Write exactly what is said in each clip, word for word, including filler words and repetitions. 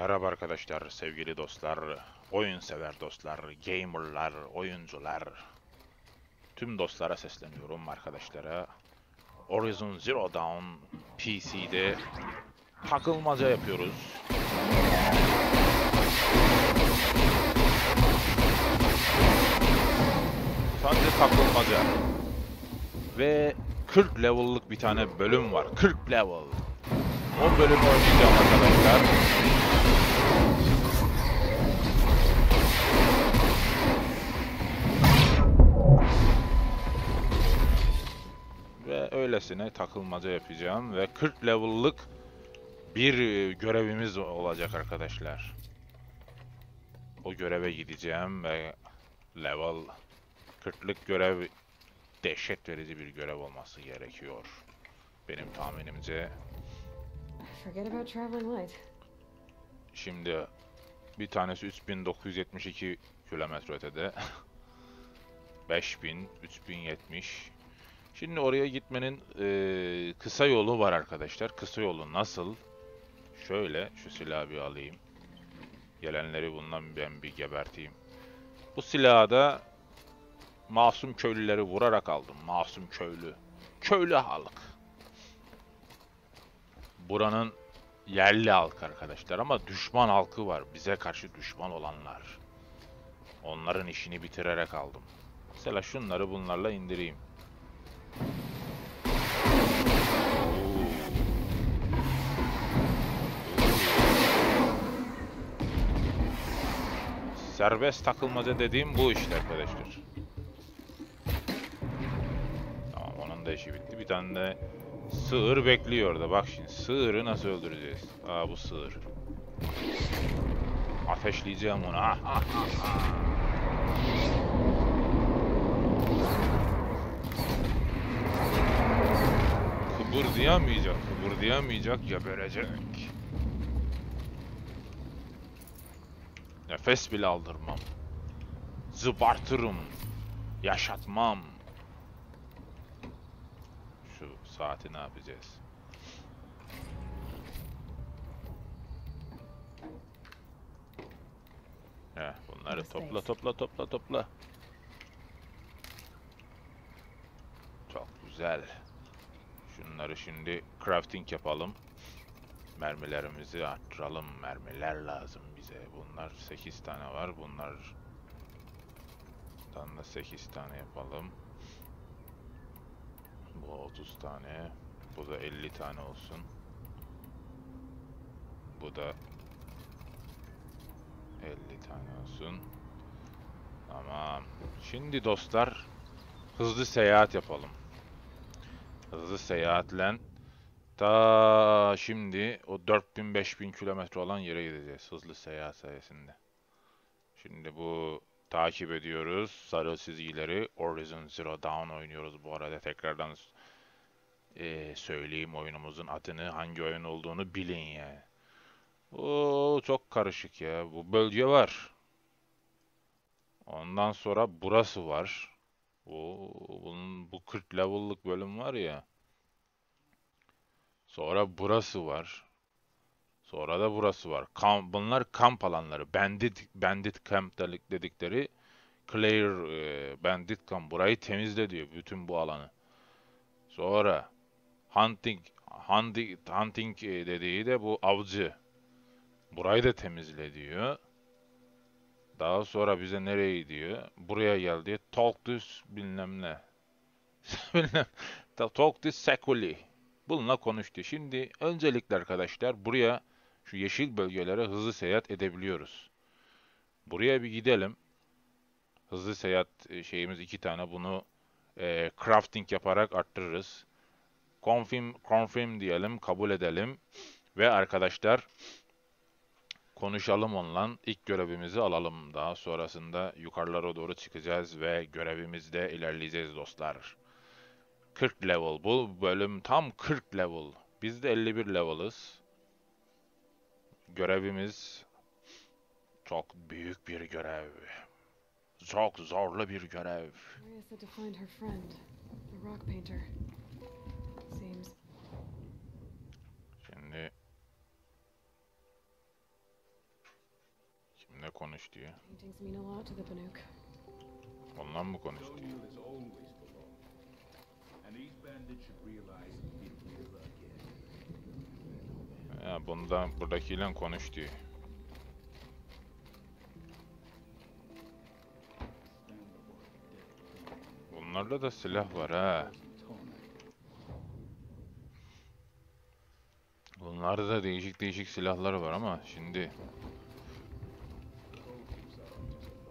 Merhaba arkadaşlar, sevgili dostlar, oyun sever dostlar, gamerlar, oyuncular, tüm dostlara sesleniyorum, arkadaşlara. Horizon Zero Dawn P C'de takılmaca yapıyoruz. Sadece takılmaca. Ve kırk level'lık bir tane bölüm var. kırk level. O bölümü oynayacağım arkadaşlar. Ve öylesine takılmaca yapacağım ve kırk level'lık bir görevimiz olacak arkadaşlar. O göreve gideceğim ve level kırklık görev dehşet verici bir görev olması gerekiyor. Benim tahminimce. Şimdi bir tanesi üç bin dokuz yüz yetmiş iki kilometre ötede. beş bin, üç bin yetmiş. Şimdi oraya gitmenin e, kısa yolu var arkadaşlar. Kısa yolu nasıl? Şöyle şu silahı bir alayım. Gelenleri bundan ben bir geberteyim. Bu silahı da masum köylüleri vurarak aldım. Masum köylü. Köylü halk. Buranın yerli halkı arkadaşlar ama düşman halkı var. Bize karşı düşman olanlar. Onların işini bitirerek aldım. Mesela şunları bunlarla indireyim. Serbest takılmaca dediğim bu işte arkadaşlar. Tamam, onun da işi bitti. Bir tane de sığır bekliyor da. Bak şimdi sığırı nasıl öldüreceğiz? Aa, bu sığır. Ateşleyeceğim onu. Ah, ah, ah, ah. Kıpırdayamayacak, kıpırdayamayacak, geberecek. Nefes bile aldırmam. Zıbartırım. Yaşatmam. Şu saati ne yapacağız? Heh, bunları topla topla topla topla. Çok güzel. Şunları şimdi crafting yapalım. Mermilerimizi arttıralım. Mermiler lazım bize. Bunlar sekiz tane var. Bunlardan da sekiz tane yapalım. Bu otuz tane. Bu da elli tane olsun. Bu da elli tane olsun. Tamam. Şimdi dostlar hızlı seyahat yapalım. Hızlı seyahatle ta şimdi o dört bin beş bin kilometre olan yere gideceğiz hızlı seyahat sayesinde. Şimdi bu takip ediyoruz sarı çizgileri. Horizon Zero Dawn oynuyoruz bu arada. Tekrardan e, söyleyeyim oyunumuzun adını, hangi oyun olduğunu bilin yani. Oo, çok karışık ya. Bu bölge var. Ondan sonra burası var. Oo, bunun, bu kırk level'lık bölüm var ya. Sonra burası var. Sonra da burası var. Kamp, bunlar kamp alanları. Bandit bandit camp dedikleri clear e, bandit camp. Burayı temizle diyor bütün bu alanı. Sonra hunting hunting, hunting dediği de bu avcı. Burayı da temizle diyor. Daha sonra bize nereye diyor? Buraya gel diyor. Talk this bilmem ne. Talk this seculi. Bununla konuştu. Şimdi öncelikle arkadaşlar buraya şu yeşil bölgelere hızlı seyahat edebiliyoruz. Buraya bir gidelim. Hızlı seyahat şeyimiz iki tane. Bunu e, crafting yaparak arttırırız. Confirm, confirm diyelim. Kabul edelim. Ve arkadaşlar konuşalım onunla. İlk görevimizi alalım. Daha sonrasında yukarılara doğru çıkacağız ve görevimizde ilerleyeceğiz dostlar. kırk level. Bu bölüm tam kırk level. Biz de elli bir level'ız. Görevimiz çok büyük bir görev. Çok zorlu bir görev. Şimdi Benimle konuş diyor. Ondan mı konuş diyor? Ya bundan, buradakiyle konuş diyor. Bunlarda da silah var ha. Bunlarda da değişik değişik silahlar var ama şimdi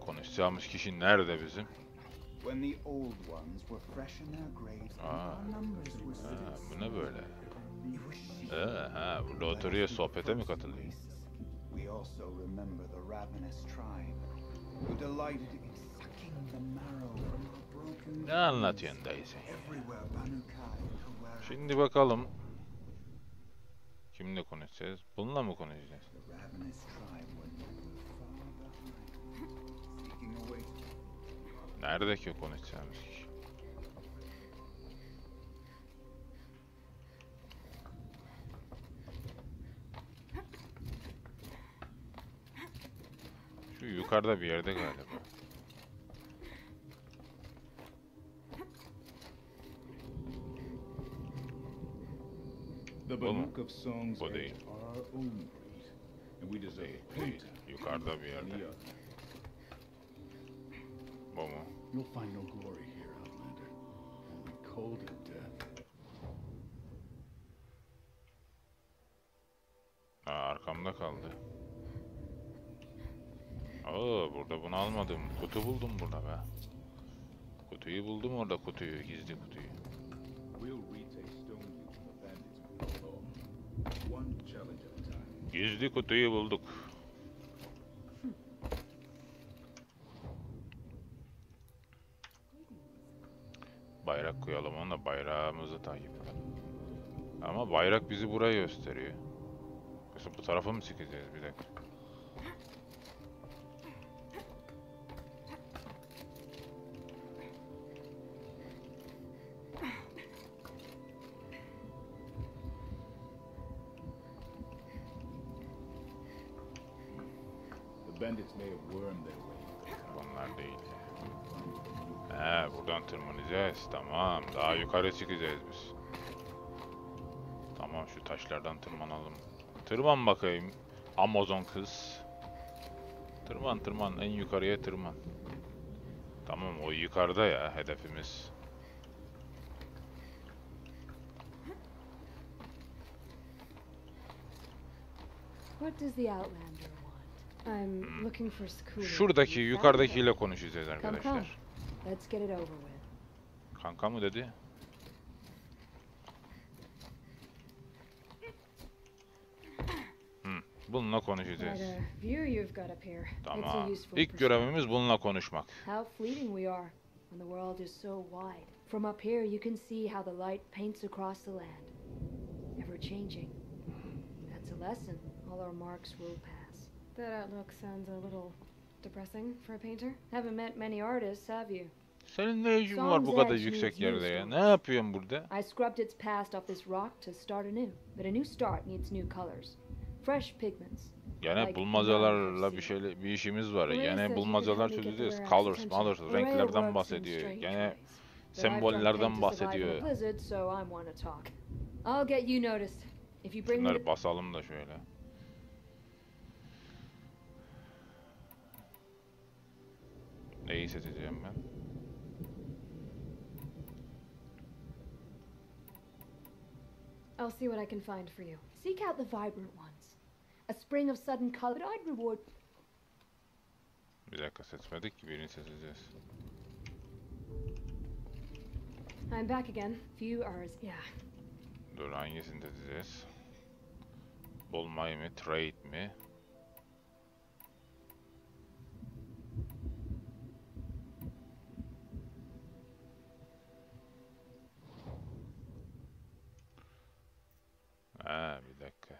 konuşacağımız kişi nerede bizim? Aa, ha, bu ne böyle? Ee, ha, burada oturuyor, sohbete mi katılıyor? Ne anlatıyorsun dayısı? Şimdi bakalım. Kimle konuşacağız? Bununla mı konuşacağız? Nerede ki konuşacağımız kişi? Şu yukarıda bir yerde galiba. Bu mu? Bu değil. Değil, değil. Yukarıda bir yerde. Bu mu? Aa, arkamda kaldı. Aa, burada bunu almadım. Kutu buldum burada be. Kutuyu buldum orada, kutuyu, gizli kutuyu. Gizli kutuyu bulduk. Bayrak koyalım ona, bayrağımızı takip edelim. Ama bayrak bizi buraya gösteriyor. Kısa bu tarafa mı çıkacağız, bir dakika. Bunlar değil. He, buradan tırmanacağız. Tamam. Daha yukarı çıkacağız biz. Tamam, şu taşlardan tırmanalım. Tırman bakayım. Amazon kız. Tırman tırman. En yukarıya tırman. Tamam, o yukarıda ya hedefimiz. What does the outlander? Hmm. Şuradaki, yukarıdakiyle konuşacağız arkadaşlar. Kanka mı dedi? Hmm. Bununla konuşacağız. Tamam. İlk görevimiz bununla konuşmak. That outlook sounds a little depressing for a painter. Haven't met many artists, have you? Senin ne işin var bu kadar yüksek yerde ya? Ne yapıyorsun burada? I scrubbed its past off this rock to start anew, but a new start needs new colors, fresh pigments. Gene bulmacalarla bir şeyle bir işimiz var. Gene bulmacalar çözeceğiz. Colors, colors, renklerden bahsediyor. Gene sembollerden bahsediyor. Bunları basalım da şöyle. Neyi seçeceğim ben? I'll see what I can find for you. Seek out the vibrant ones. A spring of sudden color. I'd reward. Bir dakika, seçmedik ki, birini seçeceğiz. I'm back again. Few hours. Yeah. Dur, hangisini seçeceğiz? Bulmayı mı, trade mi? Ha, bir dakika.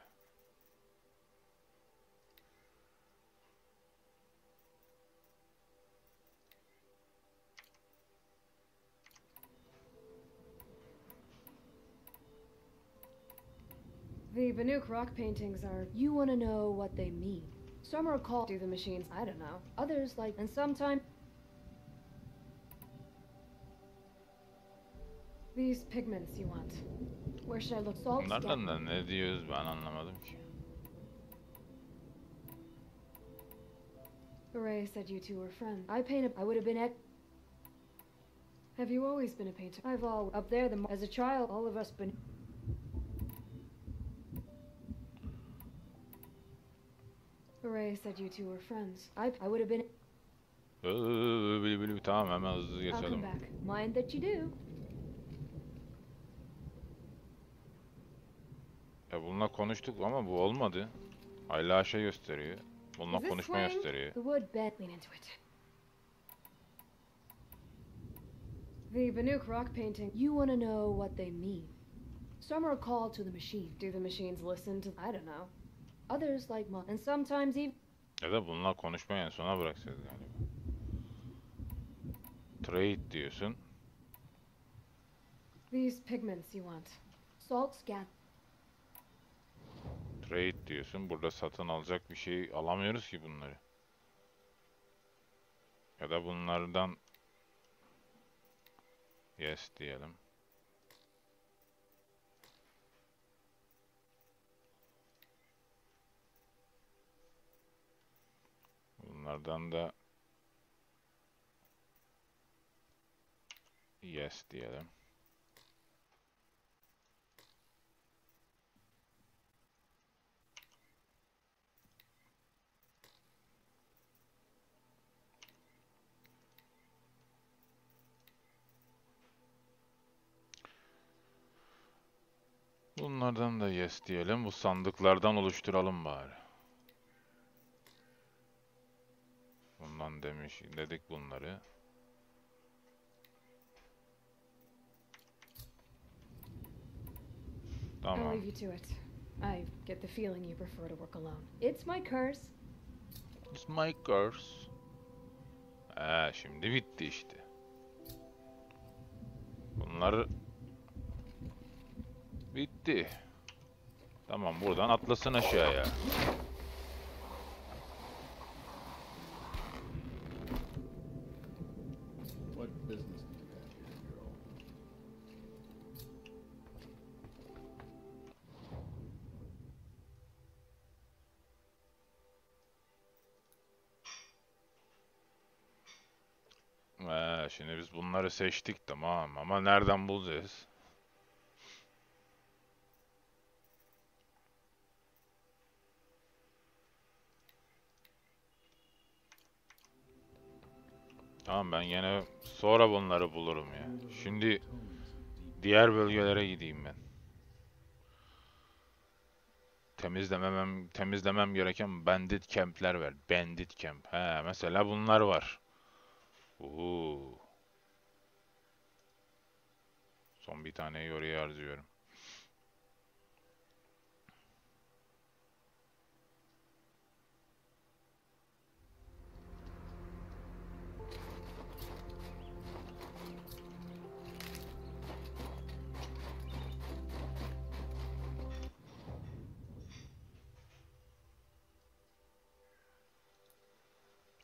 The Banuk rock paintings are. You want to know what they mean? Some are called to the machines, I don't know. Others like, and sometimes... These pigments you want. Where should I look? Salt? Bunlardan da ne diyoruz ben anlamadım ki. Ray said you two were friends. I painted. I would have been at. Have you always been a painter? I've all up there. The as a child, all of us been. Ray said you two were friends. I I would have been. Tamam, hemen hızlı geçelim. Mind that you do. Ya bununla konuştuk ama bu olmadı. Hala şey gösteriyor. Bununla konuşma gösteriyor. The Banuk rock painting. You want to know what they mean. Some are called to the machine. Do the machines listen to? I don't know. Others like and sometimes even. Ya da bununla konuşmayı en sona bırakacağız galiba. Trade diyorsun. These pigments you want. Salts gather. Trade diyorsun. Burada satın alacak bir şey alamıyoruz ki bunları. Ya da bunlardan yes diyelim. Bunlardan da yes diyelim. Bunlardan da yes diyelim. Bu sandıklardan oluşturalım bari. Bundan demiş dedik bunları. Tamam. I get the feeling you prefer to work alone. It's my curse. It's my curse. Ee, şimdi bitti işte. Bunları bitti. Tamam, buradan atlasın aşağıya. Ee, şimdi biz bunları seçtik tamam ama nereden bulacağız? Tamam, ben yine sonra bunları bulurum ya. Şimdi diğer bölgelere gideyim ben. Temizlememem, temizlemem gereken bandit camp'ler var. Bandit camp. He, mesela bunlar var. Uhu. Son bir tane oraya harcıyorum.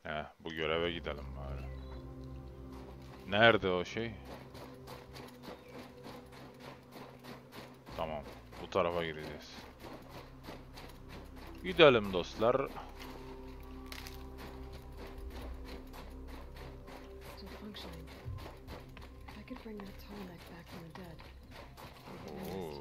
Heh, bu göreve gidelim bari. Nerede o şey? Tamam, bu tarafa gideceğiz. Gidelim dostlar. Oo.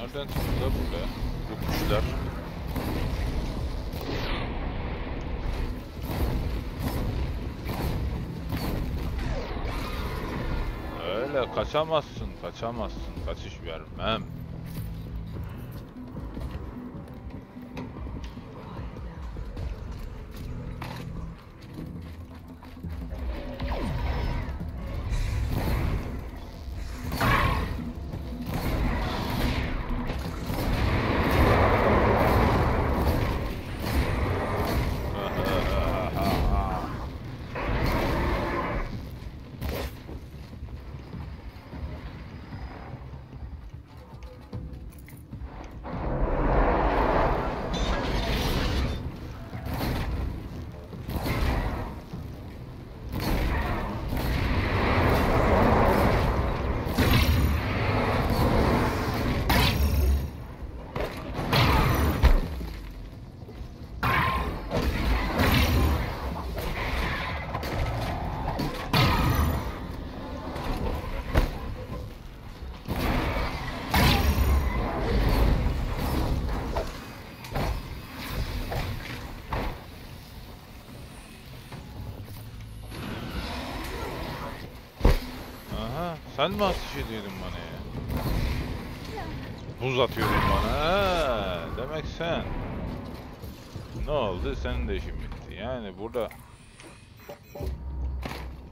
Nereden çıktı burada? Bu kuşlar. Öyle kaçamazsın, kaçamazsın. Kaçış vermem. Sen mi ateş ediyordun bana ya? Buz atıyordun bana. Ha, demek sen. Ne oldu? Senin de işin bitti. Yani burada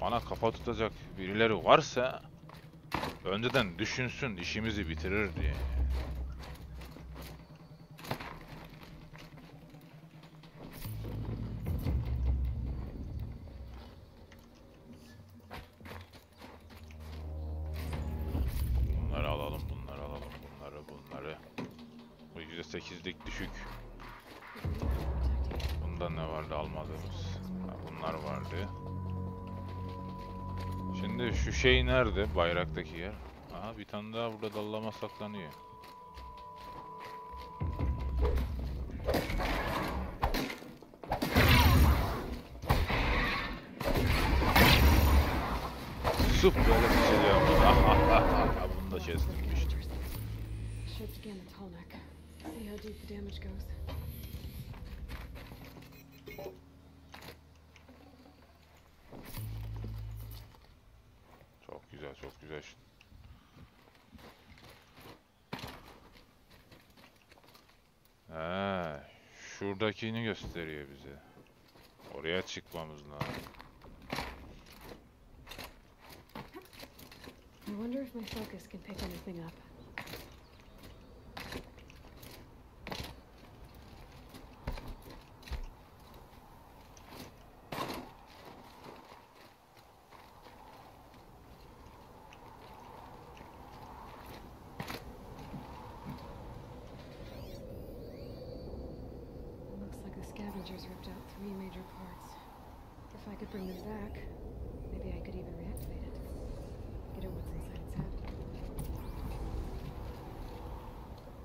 bana kafa tutacak birileri varsa önceden düşünsün, işimizi bitirir diye. Bunları alalım, bunları alalım, bunları, bunları. Bu yüzde sekizlik düşük. Bunda ne vardı almadığımız? Ha, bunlar vardı. Şimdi şu şey nerede? Bayraktaki yer. Aha, bir tane daha burada dallama saklanıyor. Sıp böyle kesiliyor. Bunu da kestirmiştim. Çok güzel, çok güzel. Ha, şuradakini gösteriyor bize. Oraya çıkmamız lazım. I wonder if my focus can pick anything up.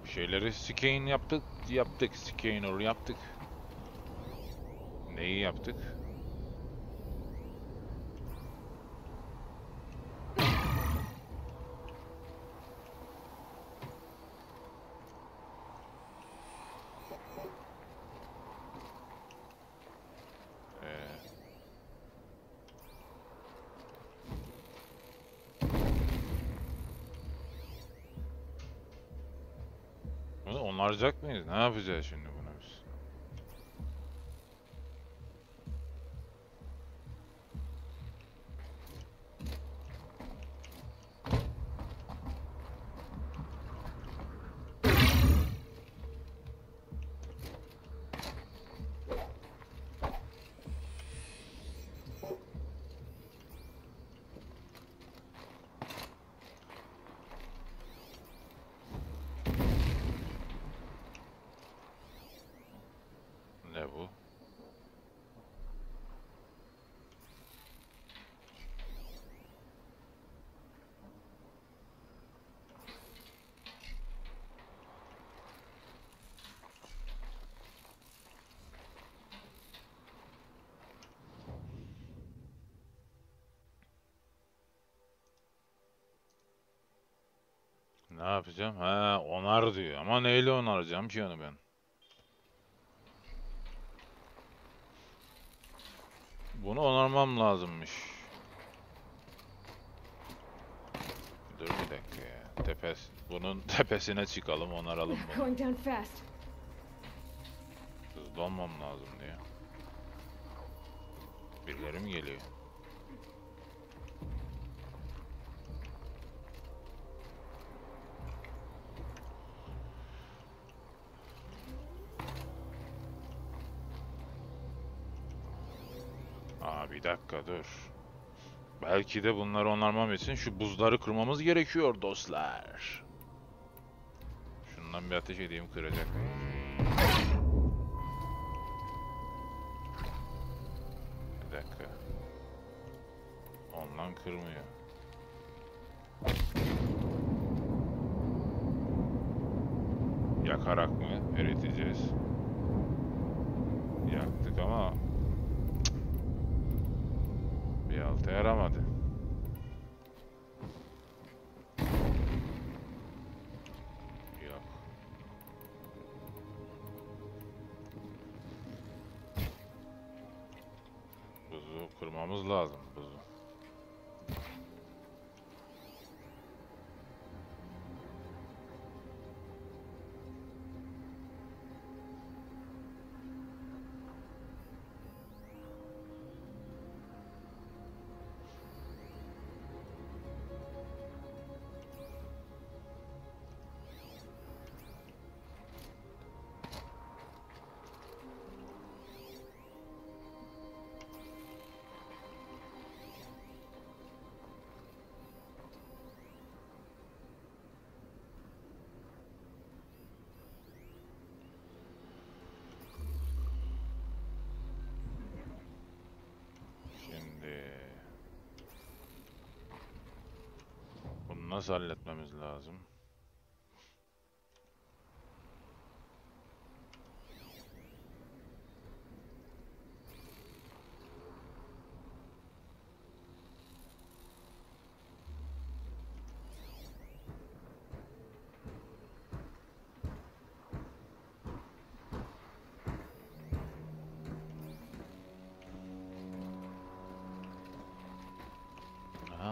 Şeyleri scan yaptık, yaptık, scanner yaptık. Neyi yaptık? Onaracak mıyız? Ne yapacağız şimdi buna biz? Ne yapacağım? He, onar diyor. Ama neyle onaracağım ki onu ben? Bunu onarmam lazımmış. Dur bir dakika ya. Tepes, bunun tepesine çıkalım, onaralım bunu. Hızlı olmam lazım diyor. Birileri mi geliyor? Bir dakika dur. Belki de bunları onarmam için şu buzları kırmamız gerekiyor dostlar. Şundan bir ateş edeyim, kıracak. Bir dakika. Ondan kırmıyor. Yakarak mı eriteceğiz? Yaktık ama altı yaramadı. Yok. Buzu kırmamız lazım, buzu. olmaz, halletmemiz lazım.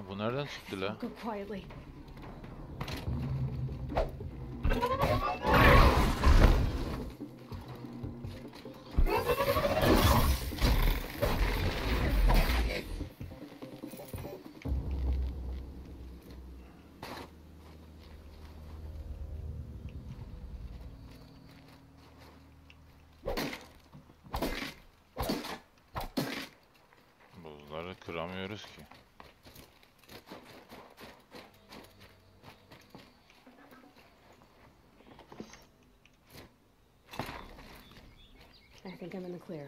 Bu nereden çıktı la? Buzları kıramıyoruz ki. I think I'm in the clear.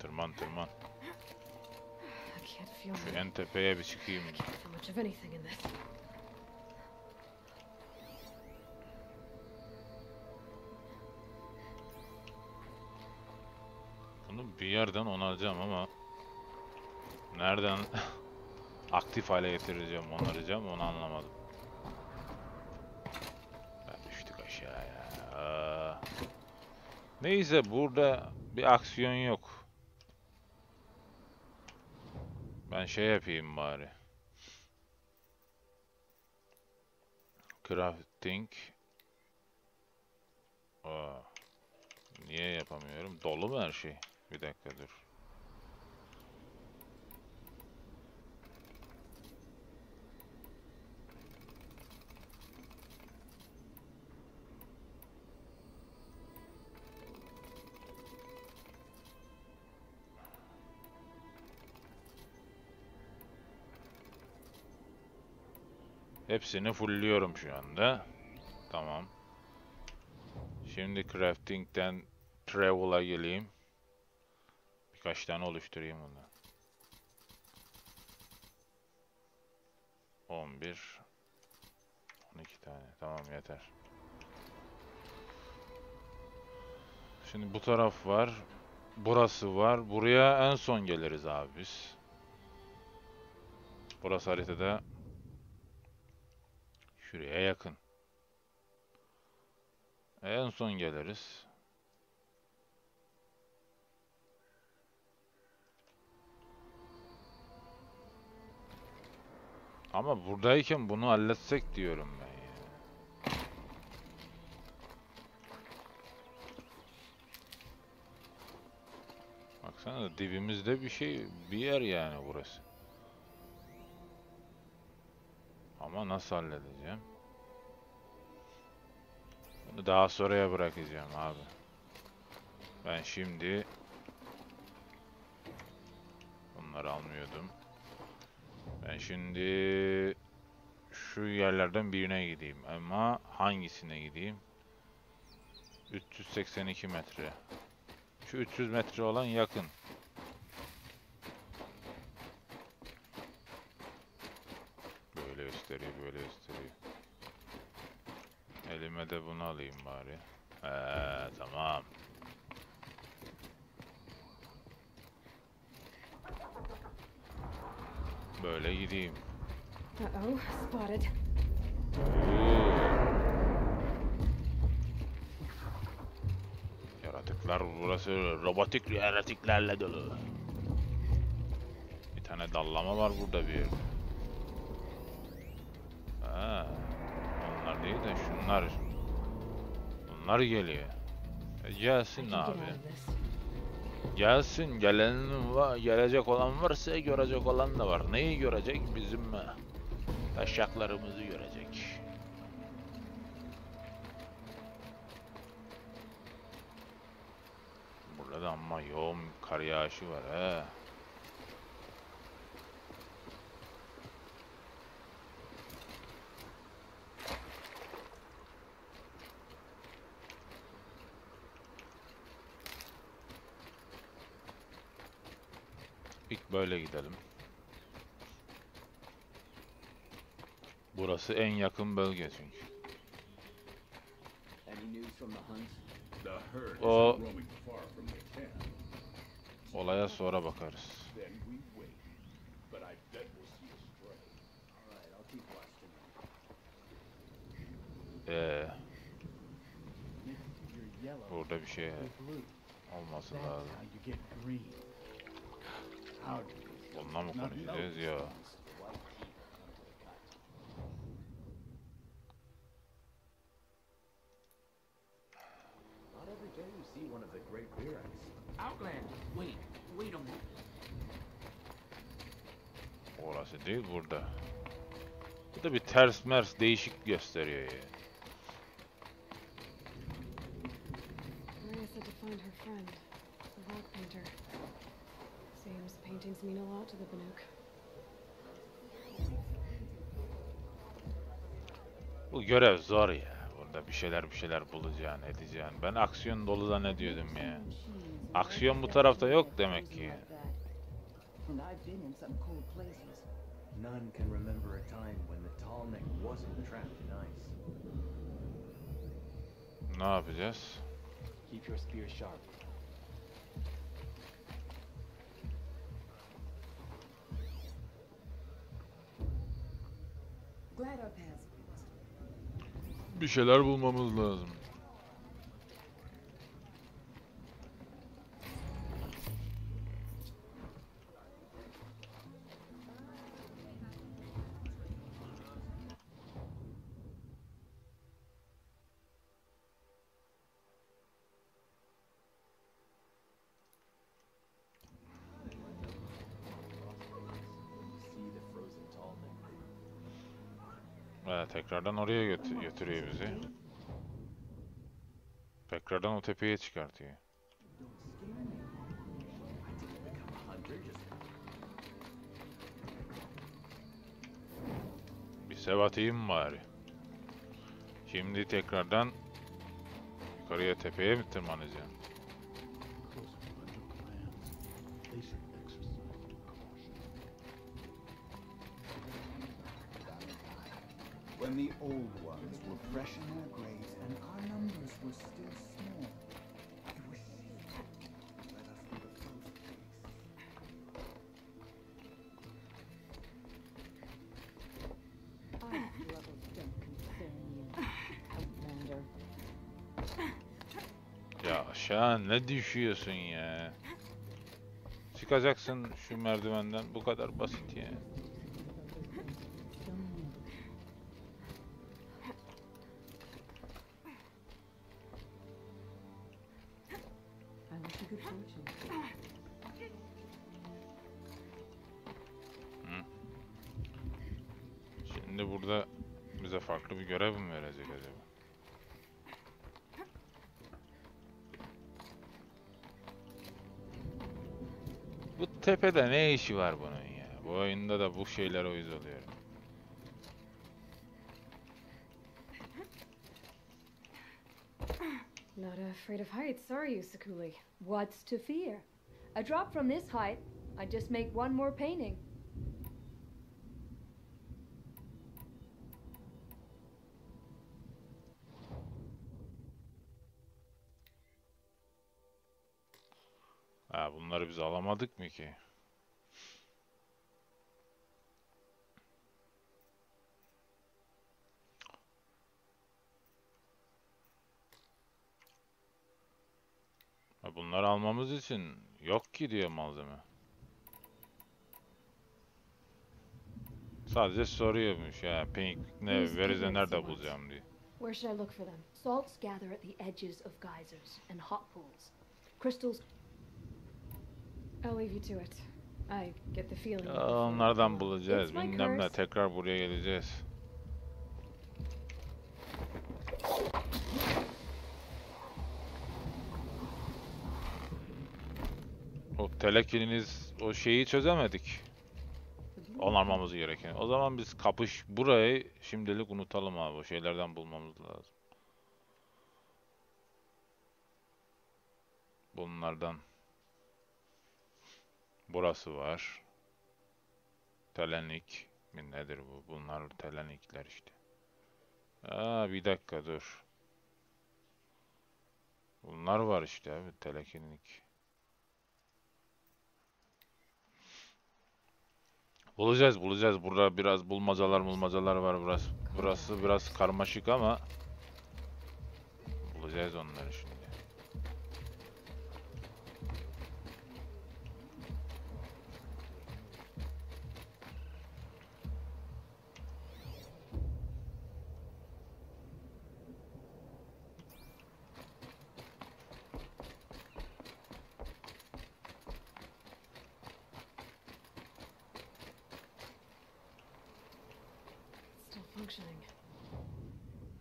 Tırman tırman. Şu en tepeye bir çıkayım. Bunu bir yerden onaracağım ama nereden aktif hale getireceğim, onaracağım, onu anlamadım. Ben düştük aşağıya. Neyse, burada bir aksiyon yok. Ben şey yapayım bari. Crafting. Aa, niye yapamıyorum? Dolu mu her şey? Bir dakika dur. Hepsini fullliyorum şu anda. Tamam. Şimdi crafting'den travel'a geleyim. Birkaç tane oluşturayım bundan. on bir. on iki tane. Tamam, yeter. Şimdi bu taraf var. Burası var. Buraya en son geliriz abi biz. Burası haritada. Şuraya yakın. En son geliriz. Ama buradayken bunu halletsek diyorum ben. Baksana, dibimizde bir şey, bir yer yani burası. Ama nasıl halledeceğim? Bunu daha sonraya bırakacağım abi. Ben şimdi bunları almıyordum. Ben şimdi şu yerlerden birine gideyim. Ama hangisine gideyim? üç yüz seksen iki metre. Şu üç yüz metre olan yakın. Böyle gösteriyor. Elime de bunu alayım bari. Eee tamam. Böyle gideyim. Uh-oh, spotted. Yaratıklar, burası robotik yaratıklarla dolu. Bir tane dallama var burada bir yerde. Ha, onlar değil de şunlar. Bunlar geliyor. E gelsin abi. Gelsin, gelen va gelecek olan varsa görecek olan da var. Neyi görecek? Bizim taşaklarımızı görecek. Burada da amma yoğun kar yağışı var he. İlk böyle gidelim. Burası en yakın bölge çünkü. O olaya sonra bakarız. Ee, burada bir şey olması lazım. Ondan mı konuşacağız ya? Orası değil burada. Bu da bir ters mers değişik gösteriyor ya. Sam's paintings mean a lot to the Banuk. Bu görev zor ya. Burada bir şeyler bir şeyler bulacaksın, edeceksin. Ben aksiyon dolu zannediyordum ya. Aksiyon bu tarafta yok demek ki. Ne yapacağız? Bir şeyler bulmamız lazım. Ee, tekrardan oraya götür götürüyor bizi. Tekrardan o tepeye çıkartıyor. Bir sebatayım bari. Şimdi tekrardan yukarıya tepeye mi tırmanacağım? When the old ones were fresh in their graves and our numbers were still small, it was she who led us to the close place. I levels don't concern you, Outlander. Ya aşağı ne düşüyorsun ya? Çıkacaksın şu merdivenden, bu kadar basit ya. Şimdi burada bize farklı bir görev mi verecek acaba? Bu tepede ne işi var bunun ya? Bu oyunda da bu şeyler uyuz oluyor. Not afraid of heights, are you, Sakuli? What's to fear? A drop from this height, I'd just make one more painting. Ha, bunları biz alamadık mı ki? Ha, bunları almamız için yok ki diyor malzeme. Sadece soruyormuş ya, pink ne verirse nerede bulacağım diye. Where should I look for them? Salts gather at the edges of geysers and hot pools. Crystals. I'll leave you to it. Onlardan bulacağız. Bilmem ne, tekrar buraya geleceğiz. O telekiliniz, o şeyi çözemedik. Onarmamız gereken. O zaman biz kapış burayı şimdilik unutalım abi. O şeylerden bulmamız lazım. Bunlardan. Burası var. Telenik. Nedir bu? Bunlar telenikler işte. Aa, bir dakika dur. Bunlar var işte abi. Telekinik. Bulacağız bulacağız. Burada biraz bulmacalar bulmacalar var. Burası, burası biraz karmaşık ama bulacağız onları şimdi.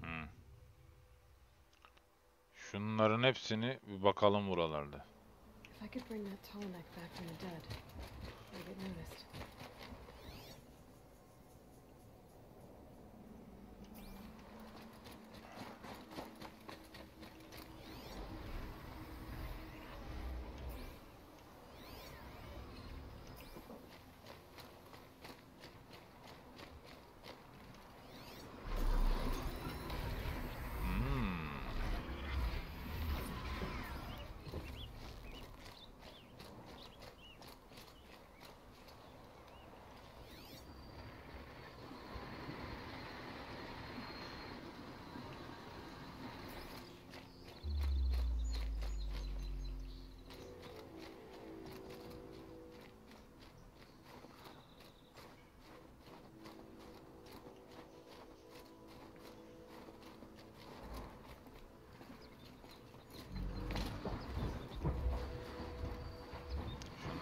Hmm. Şunların hepsini bir bakalım buralarda.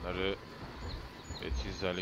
Bunları etkisiz hale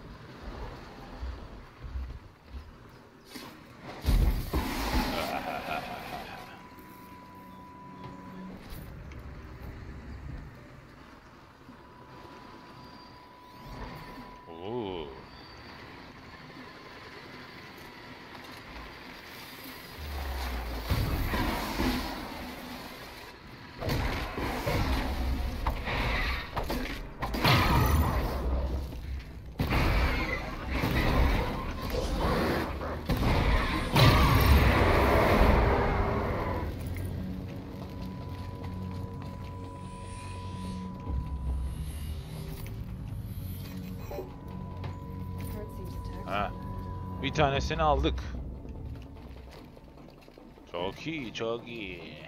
Bir tanesini aldık. Çok iyi, çok iyi.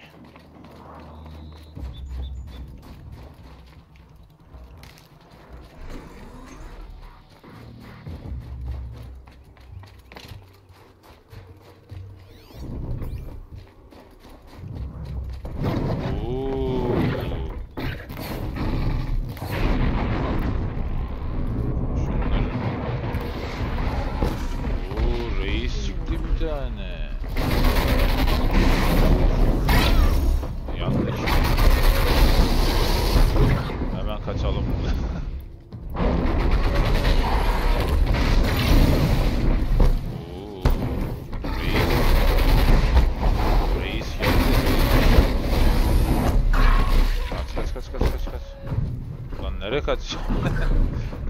Kaç.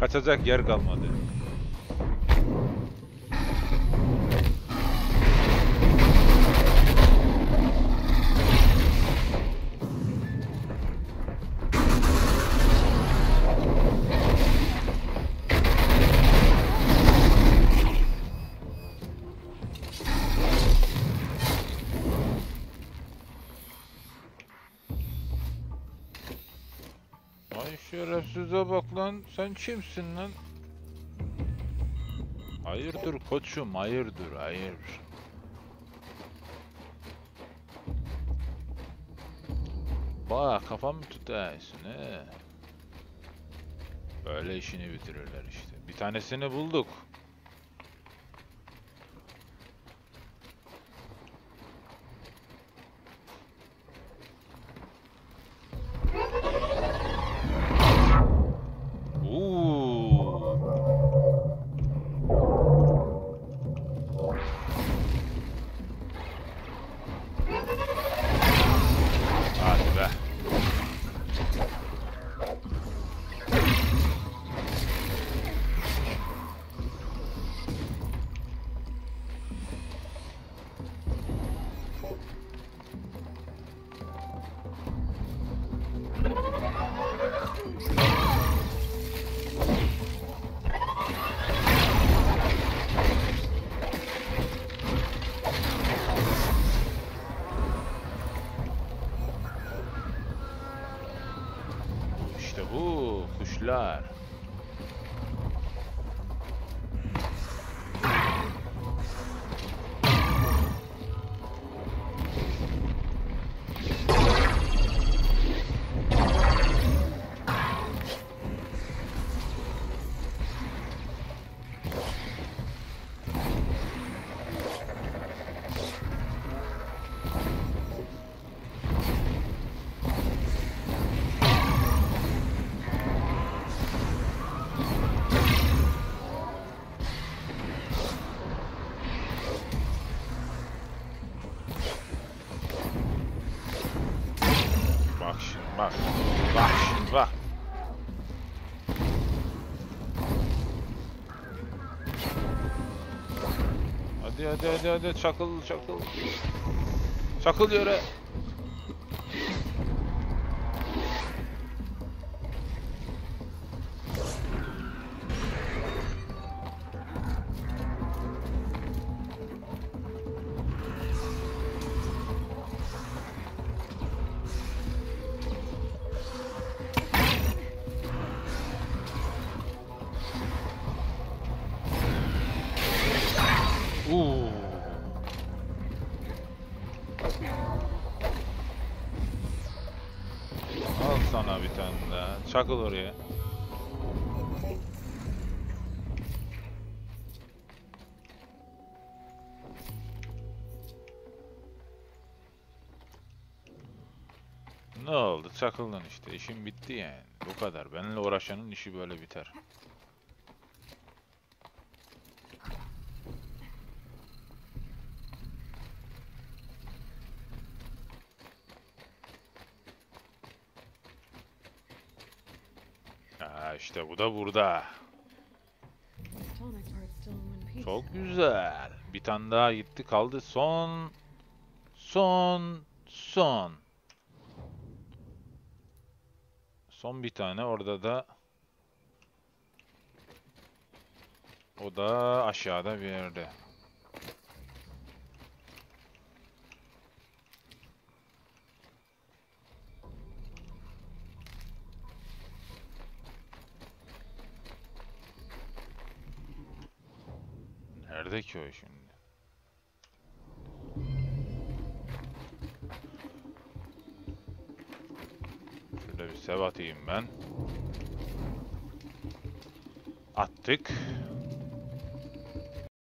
Kaçacak yer kalmadı. Sen kimsin lan? Hayırdır koçum, hayırdır, hayır. Bak kafamı tutarsın he. Böyle işini bitirirler işte. Bir tanesini bulduk. Hadi hadi hadi çakıl çakıl. Çakıl yöre. Çakıl oraya. Ne oldu? Çakıldın işte. İşim bitti yani. Bu kadar. Benimle uğraşanın işi böyle biter. İşte bu da burada. Çok güzel. Bir tane daha gitti kaldı. Son. Son. Son. Son bir tane orada da. O da aşağıda bir yerde. Nerede ki o şimdi? Şurada bir sebatayım ben. Attık.